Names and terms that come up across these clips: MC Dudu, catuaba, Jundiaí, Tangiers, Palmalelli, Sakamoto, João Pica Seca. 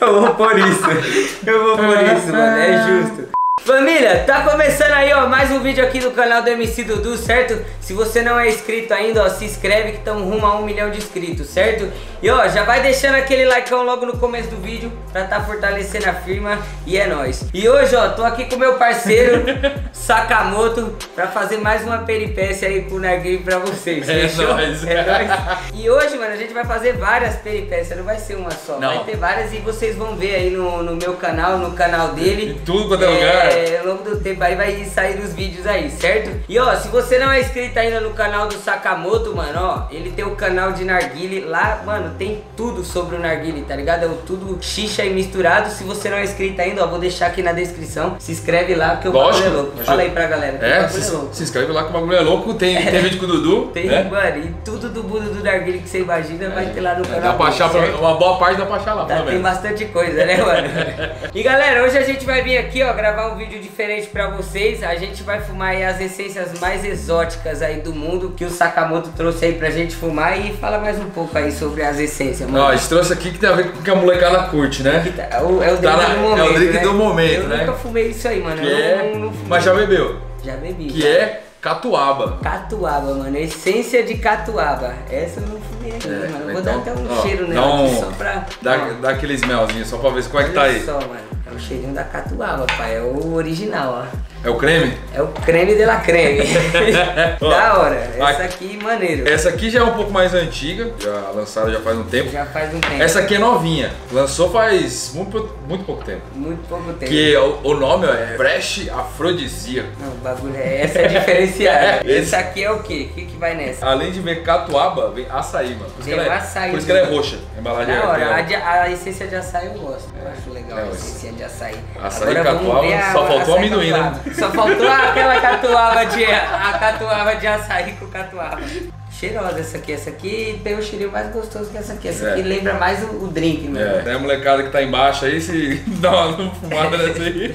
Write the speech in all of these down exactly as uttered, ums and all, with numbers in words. Eu vou por isso. Eu vou por isso, mano. É justo. Família, tá começando aí, ó, mais um vídeo aqui do canal do M C Dudu, certo? Se você não é inscrito ainda, ó, se inscreve que estamos rumo a um milhão de inscritos, certo? E ó, já vai deixando aquele likeão logo no começo do vídeo pra tá fortalecendo a firma e é nóis. E hoje, ó, tô aqui com meu parceiro Sakamoto pra fazer mais uma peripécia aí com o narguilé pra vocês, é nóis. É nóis. E hoje, mano, a gente vai fazer várias peripécias, não vai ser uma só, não. Vai ter várias e vocês vão ver aí no, no meu canal, no canal dele. E tudo quanto é lugar. É, ao longo do tempo aí vai sair os vídeos aí, certo? E ó, se você não é inscrito ainda no canal do Sakamoto, mano, ó, ele tem o canal de narguile lá, mano, tem tudo sobre o narguile, tá ligado? É o tudo xixa e misturado. Se você não é inscrito ainda, ó, vou deixar aqui na descrição. Se inscreve lá, porque o bagulho é louco. Fala aí pra galera que é, o bagulho se, é louco. Se inscreve lá que o bagulho é louco, tem, é. tem vídeo com o Dudu. Tem, né? Mano, e tudo do mundo do narguile que você imagina é. vai ter lá no canal. Dá pra achar, pra, uma boa parte dá pra achar lá, tá, tem bastante coisa, né, mano? E galera, hoje a gente vai vir aqui, ó, gravar um vídeo vídeo diferente pra vocês. A gente vai fumar aí as essências mais exóticas aí do mundo que o Sakamoto trouxe aí pra gente fumar e fala mais um pouco aí sobre as essências, mano. Ó, a gente trouxe aqui que tem a ver com o que a molecada curte, né? Tá, o, é o drink tá do momento, é o drink, né? do momento, eu né? Eu nunca fumei isso aí, mano. É... Eu não, não fumei. Mas já bebeu? Já bebi. Que tá? é... Catuaba. Catuaba, mano. Essência de catuaba. Essa eu não fumei ainda, é, mano. Eu vou então, dar até um ó, cheiro nela um, aqui só pra... Dá, dá aqueles melzinhos só pra ver como é que tá aí. Olha só, mano. É o cheirinho da catuaba, pai. É o original, ó. É o creme? É o creme de la creme. Da hora. Essa aqui, maneiro. Essa aqui já é um pouco mais antiga. Já lançada já faz um tempo. Já faz um tempo. Essa aqui é novinha. Lançou faz muito, muito pouco tempo. Muito pouco tempo. Que o, o nome é Fresh Afrodisíaco. Não, o bagulho é... Essa é a diferença. É, esse... esse aqui é o que? O que que vai nessa? Além de ver catuaba, vem açaí, mano. Por isso, que ela, é, açaí, por isso que ela é roxa. A embalagem é hora, a, de, a essência de açaí eu gosto. É. Eu acho legal é, a essência de açaí. Açaí Agora, catuaba, a, só faltou amendoim, né? Só faltou aquela catuaba de, a catuaba de açaí com catuaba. Cheirosa essa aqui, essa aqui tem um cheirinho mais gostoso que essa aqui. Essa é. aqui lembra mais o, o drink, mano. É, né, molecada que tá embaixo aí, se dá uma fumada nessa aí.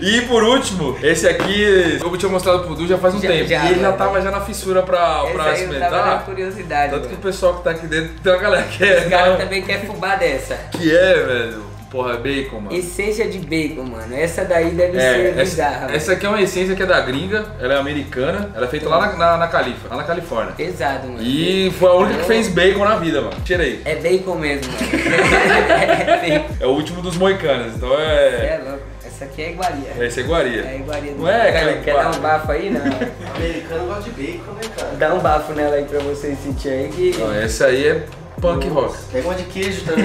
E por último, esse aqui, como eu tinha mostrado pro Dudu já faz um já, tempo. Já, e ele já tava já na fissura pra, pra experimentar. Eu tava na curiosidade. Tanto mano. que o pessoal que tá aqui dentro tem uma galera que é. Os caras também querem fumar dessa. Que é, velho. Porra, bacon, mano. Essência de bacon, mano. Essa daí deve é, ser essa, bizarra. Mano. Essa aqui é uma essência que é da gringa, ela é americana, ela é feita então, lá na, na, na, Califa, lá na Califórnia. Pesado, mano. E foi a única é. que fez bacon na vida, mano. Tira aí. É bacon mesmo, mano. É bacon. É o último dos moicanos, então é... Você é louco. Essa aqui é iguaria. Essa é iguaria. É iguaria. Não é, cara, quer bar... dar um bafo aí? Não. O americano gosta de bacon, né, cara? Dá um bafo nela aí pra vocês sentirem aí que... Não, essa aí é punk rock. Pega uma de queijo também.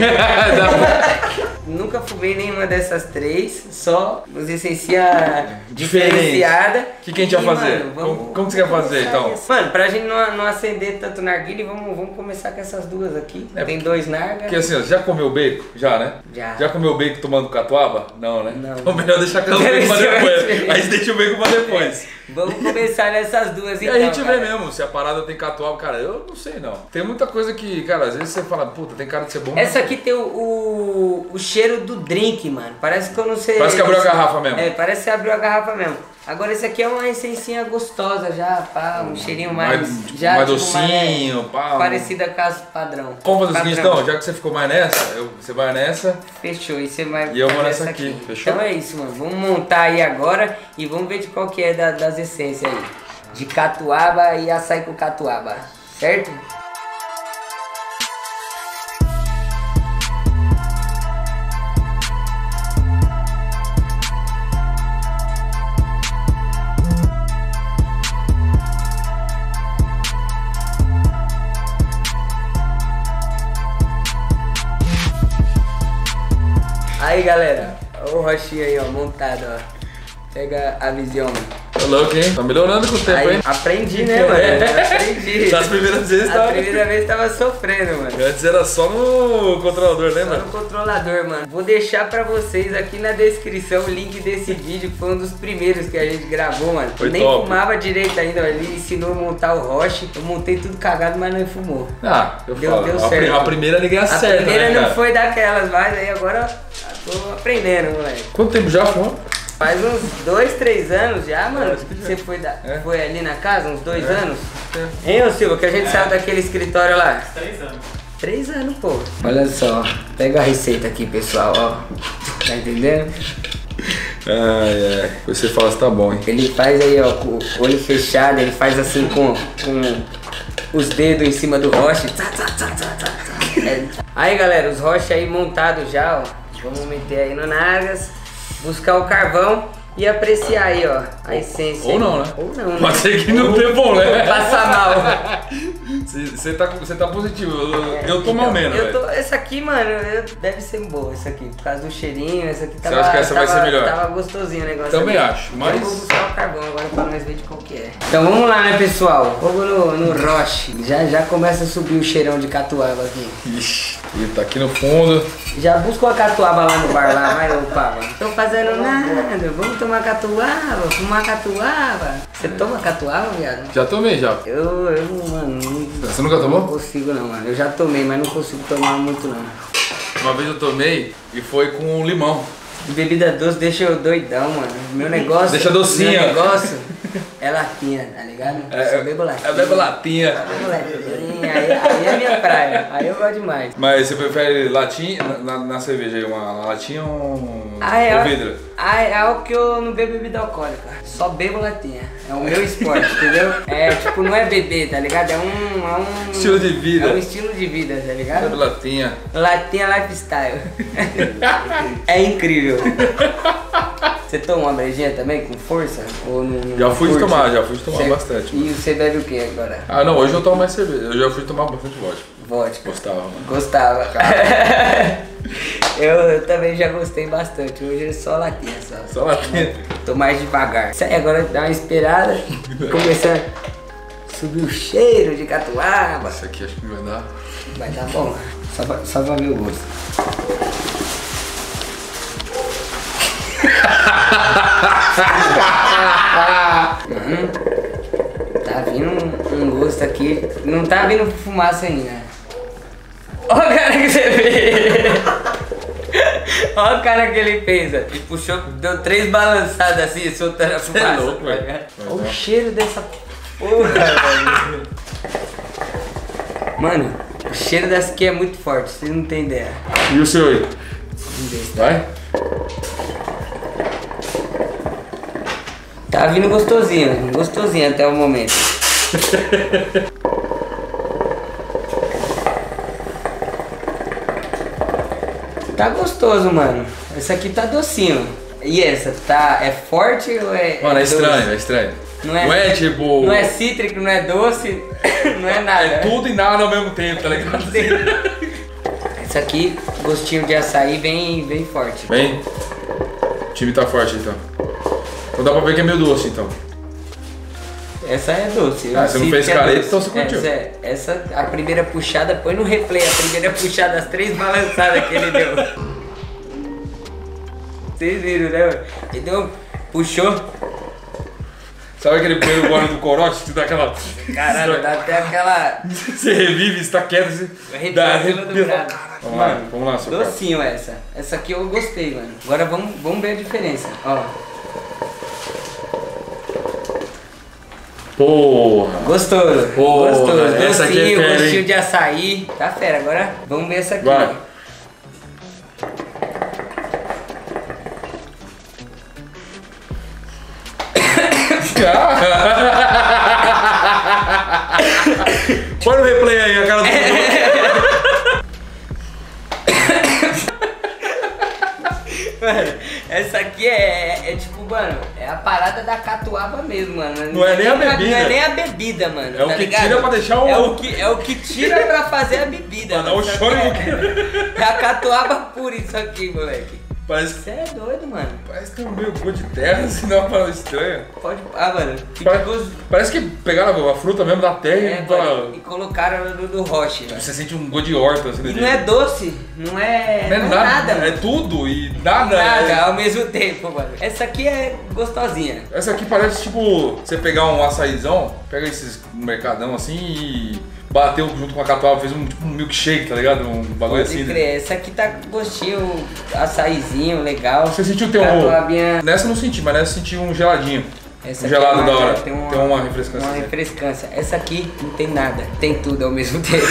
Nunca fumei nenhuma dessas três, só nos essência diferenciada. O que, que a gente e, vai fazer? Mano, vamos, como, como que você quer fazer então? Essa. Mano, pra gente não, não acender tanto narguile, vamos, vamos começar com essas duas aqui. É, Tem dois nargas. Porque assim, ó, já comeu bacon? Já, né? Já. Já comeu bacon tomando catuaba? Não, né? Não. Então melhor deixar com o bacon pra depois. Aí deixa o bacon pra depois. Vamos começar nessas duas e então, a gente cara. vê mesmo se a parada tem catuaba. Cara, eu não sei não. Tem muita coisa que, cara, às vezes você fala, puta, tem cara de ser bom. Essa aqui tem o, o, o cheiro do drink, mano. Parece que eu não sei... Parece que abriu a garrafa mesmo. É, parece que abriu a garrafa mesmo. Agora esse aqui é uma essencinha gostosa já, pá, um cheirinho mais... mais, tipo, já, mais tipo, docinho, mais, pá. Parecida com as padrão. Como fazer o seguinte então, já que você ficou mais nessa, eu, você vai nessa. Fechou, e você vai... E eu vou nessa aqui. aqui, fechou? Então é isso, mano. Vamos montar aí agora e vamos ver de qual que é da, das essências aí. De catuaba e açaí com catuaba, certo? Aí galera, olha o roxinho aí, ó, montado, ó. Pega a visão. Tô louco, hein? Tá melhorando com o tempo, aí, hein? Aprendi, né, mano? É. Aprendi. Das primeiras vezes tava... A primeira vez tava sofrendo, mano. Antes era só no controlador, né, só mano? Só no controlador, mano. Vou deixar pra vocês aqui na descrição o link desse vídeo, que foi um dos primeiros que a gente gravou, mano. Foi Nem top. fumava direito ainda, ó. Ele ensinou a montar o roche. Eu montei tudo cagado, mas não fumou. Ah, eu deu, falo. Deu certo. A primeira ninguém acerta, né, A primeira né, não cara? foi daquelas, mas aí agora... Tô aprendendo, moleque. Quanto tempo já fuma? Faz uns dois, três anos já, mano. Você foi, da, é. foi ali na casa, uns dois é. anos? É. Hein, ô Silva, que a gente é. saiu daquele escritório lá? Três anos. Três anos, pô. Olha só, pega a receita aqui, pessoal, ó. Tá entendendo? Ai, ai. Você fala se tá bom, hein? Ele faz aí, ó, com o olho fechado, ele faz assim com, com os dedos em cima do roche. É. Aí, galera, os roches aí montados já, ó. Vamos meter aí no Nagas, buscar o carvão e apreciar aí, ó, a essência. Ou aí. Não, né? Ou não, né? Pode ser que não dê bolé. Passa mal. Você tá, tá positivo, eu, é, eu tô mal menos, eu tô, essa aqui, mano, eu, deve ser boa essa aqui, por causa do cheirinho, essa aqui tava... Você acha que essa tava, vai ser melhor? Tava gostosinho o negócio. Também ali. Acho, mas... Eu vou buscar o carvão agora pra nós ver de qual que é. Então vamos lá, né, pessoal? Fogo no, no roche. Já, já começa a subir o cheirão de catuaba aqui. Ixi, ele tá aqui no fundo. Já buscou a catuaba lá no bar, lá, vai, opa, mano. Tô fazendo nada, vamos tomar catuaba, fumar catuaba. Você toma catuaba, viado? Já tomei, já. Eu, eu, mano... Você nunca tomou? Não consigo não, mano. Eu já tomei, mas não consigo tomar muito não. Uma vez eu tomei e foi com limão. Bebida doce deixa eu doidão, mano. Meu negócio... Deixa docinha. Meu negócio é latinha, tá ligado? É, eu bebo latinha. Eu bebo latinha. Eu bebo latinha. Aí, aí é minha praia. Aí eu gosto demais. Mas você prefere latinha na, na cerveja aí? Uma, uma latinha ou um ah, é ou vidro? Ah, é algo que eu não bebo bebida alcoólica. Só bebo latinha. É o meu esporte, entendeu? É tipo, não é beber, tá ligado? É um, é um... Estilo de vida. É um estilo de vida, tá ligado? Bebe latinha. Latinha lifestyle. É incrível. Você toma uma brejinha também com força? Ou não, já fui curte? tomar, já fui tomar você... bastante. Mano. E você bebe o que agora? Ah não, hoje eu tomo mais cerveja. Eu já fui tomar bastante vodka. Vodka. Gostava, mano. Gostava. eu, eu também já gostei bastante. Hoje é só latinha, só. Só latinha. Tô mais devagar. Sai agora, dá uma esperada. Começando a subir o cheiro de catuaba. Isso aqui acho que vai dar. Vai dar bom. Só pra, só pra ver o gosto. Mano, tá vindo um, um gosto aqui. Não tá vindo fumaça ainda. Ó o cara que você fez. Ó o cara que ele fez. Ele puxou, deu três balançadas assim, soltando a fumaça. É louco, velho. Olha o cheiro dessa porra, velho. Mano, o cheiro dessa aqui é muito forte, vocês não tem ideia. E o seu aí? Vai? Tá vindo gostosinho, gostosinho até o momento. Tá gostoso, mano. Essa aqui tá docinho. E essa, tá? É forte ou é. Mano, é, é estranho, doce? É estranho. Não é, não é tipo. Não é cítrico, não é doce, não é nada. É tudo e nada ao mesmo tempo, tá ligado? Essa aqui, gostinho de açaí bem, bem forte. Bem. O time tá forte então. Então dá pra ver que é meio doce, então. Essa é doce. Ah, você não fez careta, é então você curtiu. Essa, essa, a primeira puxada, põe no replay, a primeira puxada, as três balançadas que ele deu. Vocês viram, né? Ele deu, puxou. Sabe aquele primeiro gole do corote, que dá aquela... Caralho, dá até aquela... Você revive, você tá quieto, você... Dá arrepio do brado. Vamos lá, vamos lá, seu cara. Docinho essa. Essa aqui eu gostei, mano. Agora vamos, vamos ver a diferença, ó. Porra! Gostoso! Porra, gostoso! Essa docinho, aqui é fera, gostinho de açaí. Tá fera, agora vamos ver essa aqui. Vai. Põe no replay aí, a cara do Mano, essa aqui é, é tipo, mano, é a parada da catuaba mesmo, mano. Não, não é nem a bebida. Não é nem a bebida, mano. É o tá que ligado? Tira pra deixar o... É o que, é o que tira pra fazer a bebida. Pra dar o choro no que... É a catuaba pura isso aqui, moleque. Parece... Você é doido, mano. Parece que é um meio gosto de terra, senão é uma parada estranha. Pode... Ah, mano. Parece, gozo... parece que pegaram a fruta mesmo da terra é, e... Pra... E colocaram no, no roche. Tipo, você sente um gosto de horta. Assim, e não é doce, não é... Não é, não nada, é nada, mano. É tudo e nada. Nada é... ao mesmo tempo, mano. Essa aqui é gostosinha. Essa aqui parece tipo... Você pegar um açaizão, pega esses mercadão assim e... Bateu junto com a catuaba, fez um, tipo, um milkshake, tá ligado? Um bagulho assim. Pode crer, né? Essa aqui tá gostinho, açaizinho. geladinho, legal. Você sentiu o teu... Minha... Nessa eu não senti, mas nessa eu senti um geladinho. Essa um gelado é da hora. Tem uma, tem uma refrescância. Uma refrescância. Essa aqui não tem nada. Tem tudo ao mesmo tempo.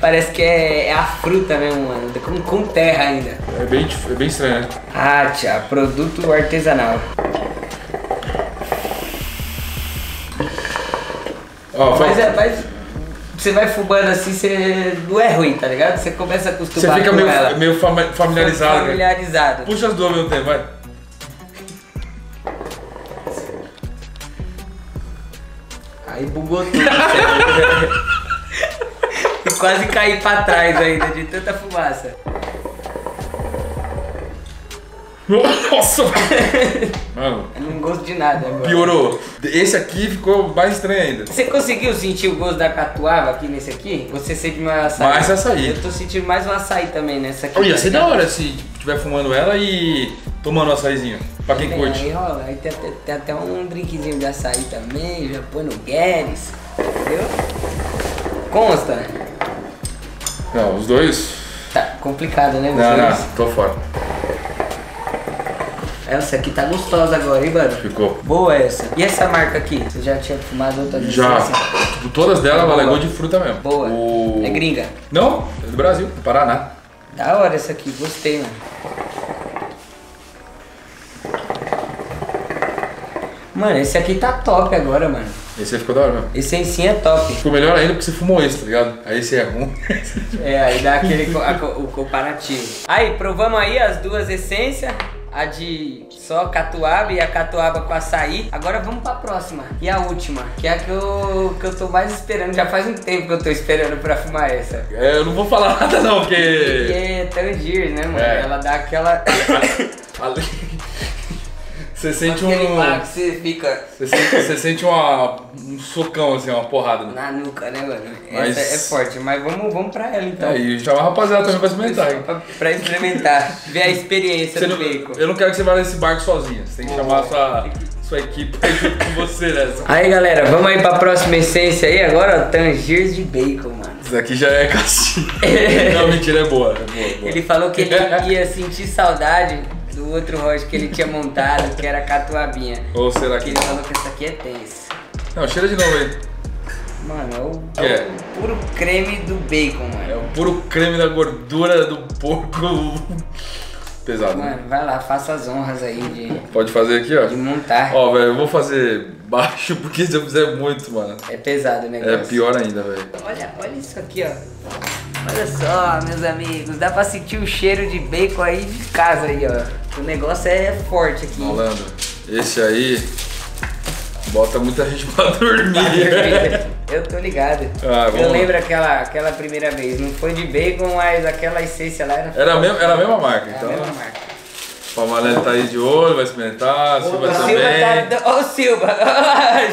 Parece que é, é a fruta mesmo, mano. Com, com terra ainda. É bem, é bem estranho, né? Ah, tia, produto artesanal. Oh, mas, é, mas você vai fumando assim, você não é ruim, tá ligado? Você começa a acostumar com ela. Você fica meio, ela. meio familiarizado. Familiarizado. Né? Puxa as duas ao mesmo tempo, vai. Aí bugou tudo. Eu quase caí pra trás ainda, de tanta fumaça. Nossa! Mano, eu não gosto de nada agora. Piorou. Esse aqui ficou mais estranho ainda. Você conseguiu sentir o gosto da catuaba aqui nesse aqui? Você sente mais açaí? Mais açaí. Eu tô sentindo mais um açaí também nessa aqui. Ia ser da hora se estiver fumando ela e tomando um açaizinho. Pra quem curte. Aí rola. Aí tem, tem, tem até um drinkzinho de açaí também. Já põe no Guedes. Entendeu? Consta, né? Não, os dois... Tá complicado, né? Os não, dois? não. Tô fora. Essa aqui tá gostosa agora, hein, mano? Ficou. Boa essa. E essa marca aqui? Você já tinha fumado outra vez? Já. Assim? Todas delas, ela legou de fruta mesmo. Boa. O... É gringa? Não, é do Brasil, do Paraná. Da hora essa aqui, gostei, mano. Mano, esse aqui tá top agora, mano. Esse aí ficou da hora mesmo. Esse aí sim é top. Ficou melhor ainda porque você fumou esse, tá ligado? Aí esse é ruim. É, aí dá aquele co co o comparativo. Aí, provamos aí as duas essências. A de só catuaba e a catuaba com açaí. Agora vamos pra próxima. E a última, que é a que eu, que eu tô mais esperando. Já faz um tempo que eu tô esperando pra fumar essa. É, eu não vou falar nada não, porque... Porque é Tangiers, né, mano? É. Ela dá aquela... Você sente um... Você fica... Você sente, você sente uma, um socão, assim, uma porrada. Né? Na nuca, né, mano? Mas... Essa é forte, mas vamos, vamos pra ela, então. É, e chama a rapaziada também pra experimentar. Hein? Pra, pra experimentar, ver a experiência você do veículo. Eu não quero que você vá nesse barco sozinha. Você tem que oh, chamar a sua, sua equipe junto com você nessa. Aí, galera, vamos aí pra próxima essência aí agora, ó, Tangiers de bacon, mano. Isso daqui já é castigo. Não, mentira, é boa, é boa, boa. Ele falou que ele ia sentir saudade do outro rosto que ele tinha montado, que era a catuabinha. Ou será que... Ele falou que essa aqui é tensa. Não, cheira de novo aí. Mano, é o, é. o puro creme do bacon, mano. É o puro creme da gordura do porco. Pesado. Mano, né? Vai lá, faça as honras aí de... Pode fazer aqui, ó. De montar. Ó, velho, eu vou fazer baixo porque se eu fizer muito, mano... É pesado o negócio. É pior ainda, velho. Olha, olha isso aqui, ó. Olha só, meus amigos, dá pra sentir o cheiro de bacon aí de casa aí, ó. O negócio é forte aqui. Malandro, esse aí bota muita gente pra dormir. Pra dormir. Eu tô ligado. Ah, eu lembro lá. aquela, aquela primeira vez, não foi de bacon, mas aquela essência lá era... Era, a, mesma, era a mesma marca, era então. Era a mesma marca. O Palmalelli tá aí de olho, vai experimentar, o Silva também. Ó o Silva,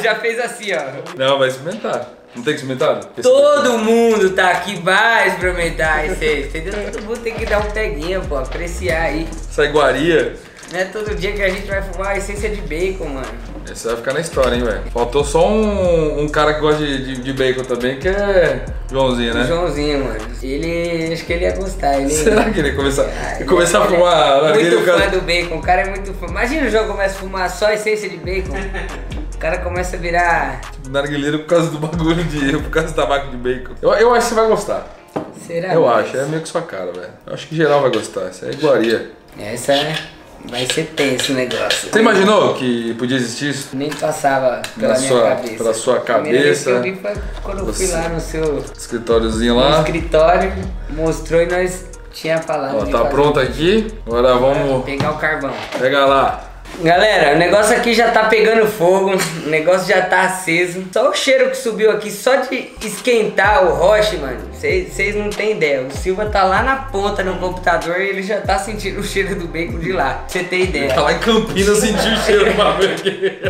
já fez assim, ó. Não, vai experimentar. Não tem que experimentar? Todo mundo tá aqui, vai experimentar esse aí, entendeu? Todo mundo tem que dar um peguinho, pô, apreciar aí. Essa iguaria. Não é todo dia que a gente vai fumar a essência de bacon, mano. Essa vai ficar na história, hein, velho. Faltou só um, um cara que gosta de, de, de bacon também, que é Joãozinho, né? O Joãozinho, mano. Ele, acho que ele ia gostar. Ele... Será que ele ia começar, ah, ele começar ele a fumar? É muito fã cara... do bacon, o cara é muito fã. Imagina o João começa a fumar só a essência de bacon. O cara começa a virar... Narguileiro por causa do bagulho de... Por causa do tabaco de bacon. Eu, eu acho que você vai gostar. Será? Eu acho. É meio que sua cara, velho. Eu acho que geral vai gostar. Isso é iguaria. Essa é... Vai ser tenso o negócio. Você imaginou que podia existir isso? Nem passava pela Na minha sua, cabeça. Pela sua cabeça. A primeira vez que eu vi foi quando eu fui lá no seu... Escritóriozinho lá. No escritório. Mostrou e nós tinha falado. Ó, tá pronto aqui. Agora vamos... Pegar o carvão. Pega lá. Galera, o negócio aqui já tá pegando fogo, o negócio já tá aceso. Só o cheiro que subiu aqui, só de esquentar o roche, mano, vocês não tem ideia. O Silva tá lá na ponta no computador e ele já tá sentindo o cheiro do bacon de lá, pra você ter ideia. Ele tá lá em Campinas sentindo o cheiro do bagulho aqui.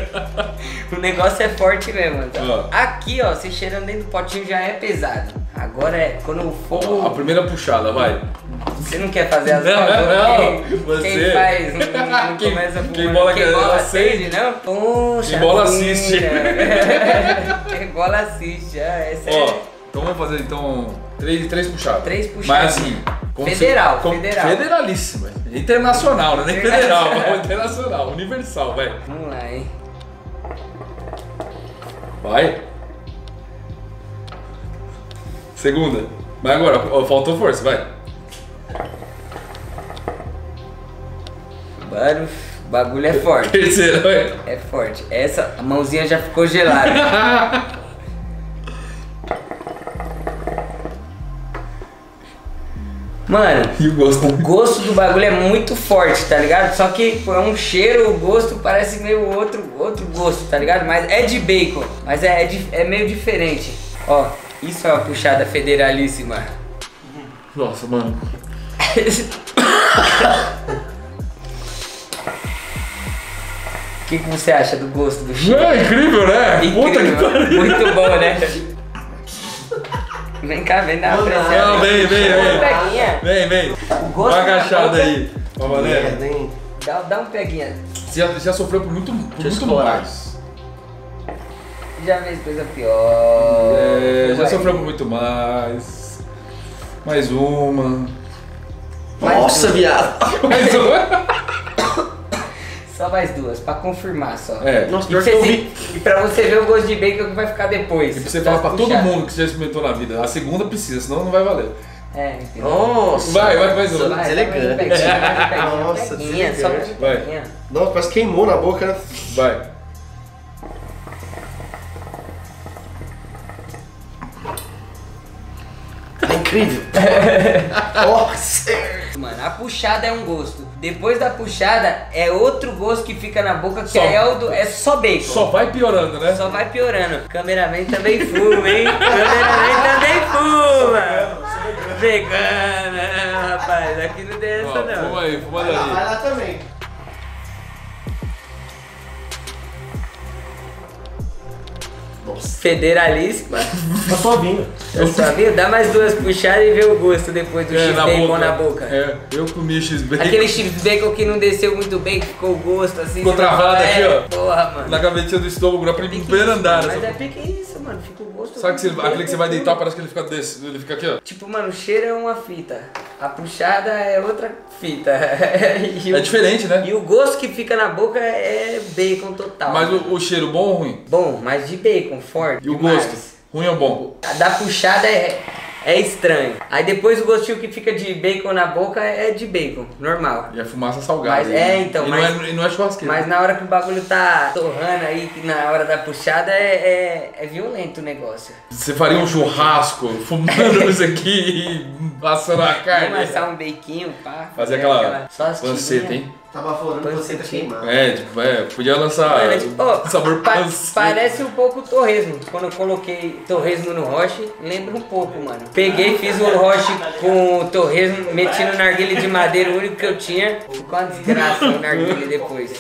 O negócio é forte mesmo, mano. Então, ah. Aqui, ó, você cheirando dentro do potinho já é pesado. Agora é quando o fogo... A primeira puxada, vai. Você não quer fazer as coisas? Não, não, quem, você... Quem faz, não, não quem, começa a fumar. Quem bola, quem bola acende, acende, não? Poxa, quem bola assiste. Quem bola assiste, ah, essa ó, é... Então vamos fazer então três, três puxadas. Três puxadas. Mas assim. Federal, se, federal. Federalíssima. Internacional, não é nem federal, mas internacional, universal, velho. Vamos lá, hein? Vai. Segunda. Vai agora, faltou força, vai. Mano, o bagulho é forte. Terceira, vai. É forte. Essa, a mãozinha já ficou gelada. Mano, e o, gosto? o gosto do bagulho é muito forte, tá ligado? Só que é um cheiro, o gosto parece meio outro, outro gosto, tá ligado? Mas é de bacon, mas é, é, de, é meio diferente. Ó, isso é uma puxada federalíssima. Nossa, mano. O que, que você acha do gosto do cheiro? É incrível, né? Incrível. Puta que pariu. Muito bom, né? Vem cá, vem na frente. Não, vem, vem, vem. Vem, vem. Vai agachado aí. Vai valer. Dá, dá um peguinha. Você já, já sofreu por muito, por muito mais. Já fez coisa pior. É, já sofreu por muito mais. Mais uma. Mais Nossa, duas. viado. Mais uma. Só mais duas, pra confirmar só. É. Nossa, e, você se... e pra você ver o gosto de bacon que vai ficar depois. E pra você falar pra todo mundo que você já experimentou na vida. A segunda precisa, senão não vai valer. É, entendeu? Nossa! Vai, vai, mais uma. Deselegante. Nossa, deselegante. Só mais peguinha. Nossa, parece que queimou na boca, né? Vai. Tá incrível. Nossa! Mano, a puxada é um gosto. Depois da puxada, é outro gosto que fica na boca, que só, é, o do, é só bacon. Só vai piorando, né? Só vai piorando. Cameraman também fuma, hein? Cameraman também fuma! Vegana, rapaz, aqui não tem essa não. Fuma aí, fuma daí. Vai lá também. Nossa. Federalíssima. Tá suavinho. Tá suavinho? Dá mais duas puxadas e vê o gosto depois do é, X-Bacon na, na boca. É, eu comi X-Bacon. Aquele X-Bacon que não desceu muito bem, que ficou o gosto assim. Ficou travado aqui, é, ó. Porra, mano. Na gavetinha do estômago, na primeira andada. Mas é pique isso, mano. Fica o gosto. Sabe que você, aquele que você vai deitar, parece que ele fica desse, ele fica aqui, ó. Tipo, mano, o cheiro é uma fita. A puxada é outra fita. o, é diferente, né? E o gosto que fica na boca é bacon total. Mas o, o cheiro bom ou ruim? Bom, mas de bacon. Forte, e o demais. Gosto? Ruim ou bom? A da puxada é, é estranho. Aí depois o gostinho que fica de bacon na boca é de bacon, normal. E a fumaça salgada. Mas, aí, é, então, e mas, não é, não é churrasqueiro. Mas na hora que o bagulho tá torrando aí, na hora da puxada, é, é, é violento o negócio. Você faria um churrasco fumando isso aqui e passando a carne? Vamos assar um beiquinho, pá. Fazer aquela, aquela panceta, hein? Tava falando que você tá queimado. É, tipo, é, podia lançar é, tipo, oh, sabor pa panceta. Parece um pouco torresmo. Quando eu coloquei torresmo no roche, lembra um pouco, mano. Peguei, fiz um roche com torresmo, meti no narguilha de madeira, o único que eu tinha. Ficou uma desgraça no narguilha depois.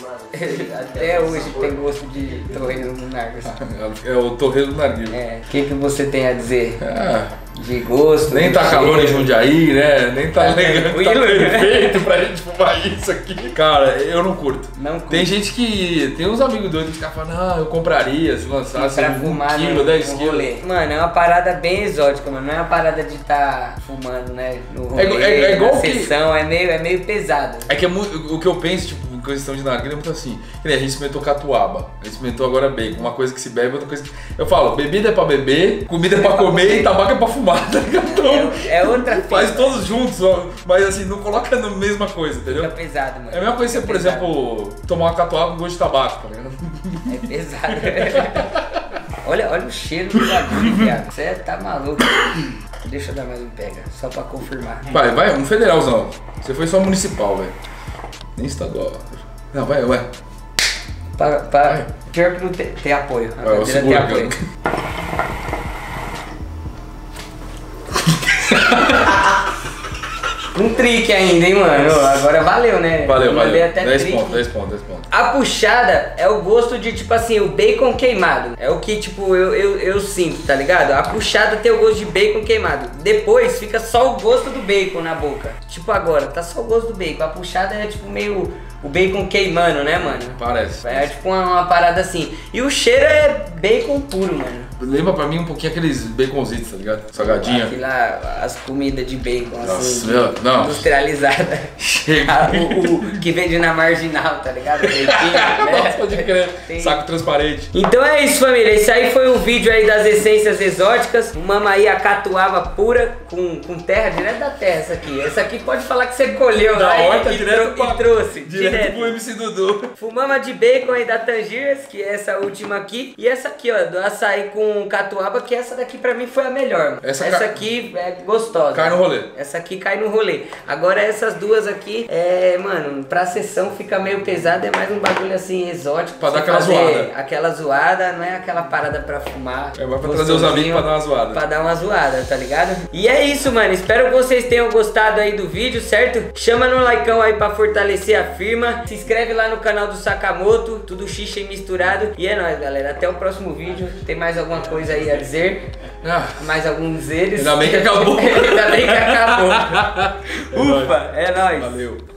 Até hoje tem gosto de torresmo no narguilha. É o torresmo no narguilha. É, o que, que você tem a dizer? Ah, de gosto. Nem de tá calor em Jundiaí, né? Nem tá, tá legal, tá perfeito pra gente fumar isso aqui. Cara, eu não curto. Não curto. Tem gente que... Tem uns amigos doidos que ficam falando, ah, eu compraria se lançasse pra fumar, um quilo, dez quilos. Mano, é uma parada bem exótica, mano. Não é uma parada de estar tá fumando, né? No rolê, é, é, é igual na que... sessão, é meio, é meio pesado. É que é muito, o que eu penso, tipo, em questão de narguilha é muito assim. A gente experimentou catuaba, a gente experimentou agora bacon. Uma coisa que se bebe, outra coisa que... Eu falo, bebida é pra beber, comida é pra, é pra comer, comer e tabaco é pra fumar, tá ligado? Então, é, é outra coisa. Faz todos juntos, mas assim, não coloca na mesma coisa, entendeu? É pesado, mano. É a mesma coisa, é você, por exemplo, tomar uma catuaba com gosto de tabaco, tá ligado? É pesado. olha, olha o cheiro do bagulho, viado. Você tá maluco. Deixa eu dar mais um pega, só pra confirmar. Vai, vai, um federalzão. Você foi só municipal, velho. Nem estadual. Não, vai, vai. Para, para. Vai. Pior que não tem, tem apoio. A vai, eu seguro, tem apoio. Um trick ainda, hein, mano? Agora valeu, né? Valeu, valeu. Mandei até dez pontos, dez pontos, dez pontos. A puxada é o gosto de, tipo assim, o bacon queimado. É o que, tipo, eu, eu, eu sinto, tá ligado? A puxada tem o gosto de bacon queimado. Depois fica só o gosto do bacon na boca. Tipo agora, tá só o gosto do bacon. A puxada é, tipo, meio... o bacon queimando, né, mano? Parece. É tipo uma, uma parada assim. E o cheiro é bacon puro, mano. Lembra pra mim um pouquinho aqueles baconzitos, tá ligado? Salgadinha. Aqui lá, as comidas de bacon, nossa, assim, meu, não. industrializada. Chega. O, o que vende na marginal, tá ligado? Bacon, né? Nossa, pode crer. Tem... Saco transparente. Então é isso, família. Esse aí foi o vídeo aí das essências exóticas. Uma maia catuaba pura com, com terra, direto da terra essa aqui. Essa aqui pode falar que você colheu da lá horta, e, direto e, e trouxe. Direto, direto pro M C Dudu. Fumama de bacon aí da Tangiers, que é essa última aqui. E essa aqui, ó, do açaí com catuaba, que essa daqui pra mim foi a melhor. Essa, essa ca... aqui é gostosa. Cai no rolê. Essa aqui cai no rolê. Agora essas duas aqui, é, mano, pra sessão fica meio pesada, é mais um bagulho assim exótico. Pra dar aquela zoada. Aquela zoada, não é aquela parada pra fumar. É, vai pra trazer os amigos pra dar uma zoada. Pra dar uma zoada, tá ligado? E é isso, mano. Espero que vocês tenham gostado aí do vídeo, certo? Chama no likeão aí pra fortalecer a firma. Se inscreve lá no canal do Sakamoto, tudo xixa e misturado. E é nóis, galera. Até o próximo vídeo. Tem mais alguma coisa aí a dizer? Ah, mais alguns deles. Ainda bem que acabou. Ainda bem que acabou. Ufa, é nóis. Valeu.